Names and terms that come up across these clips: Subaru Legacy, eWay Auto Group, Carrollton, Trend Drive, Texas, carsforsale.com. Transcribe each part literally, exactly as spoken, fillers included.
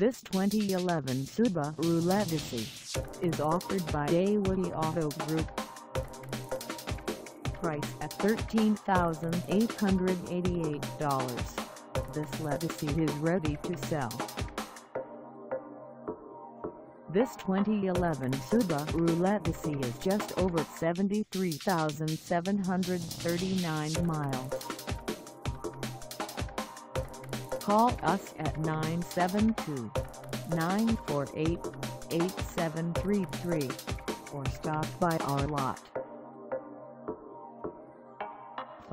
This twenty eleven Subaru Legacy is offered by eWay Auto Group. Price at thirteen thousand eight hundred eighty-eight dollars, this Legacy is ready to sell. This twenty eleven Subaru Legacy is just over seventy-three thousand seven hundred thirty-nine miles. Call us at nine seven two, nine four eight, eight seven three three or stop by our lot.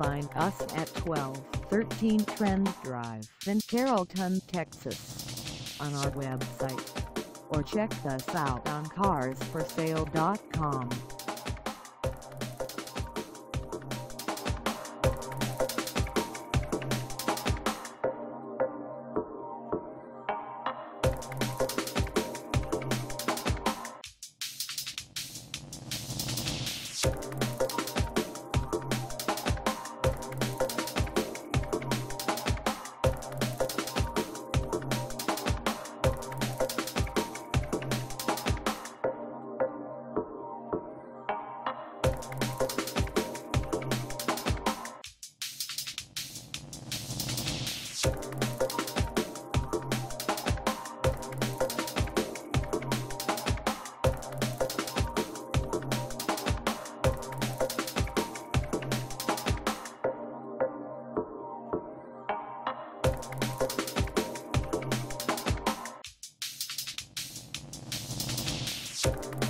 Find us at twelve thirteen Trend Drive in Carrollton, Texas, on our website, or check us out on cars for sale dot com. We'll be right back.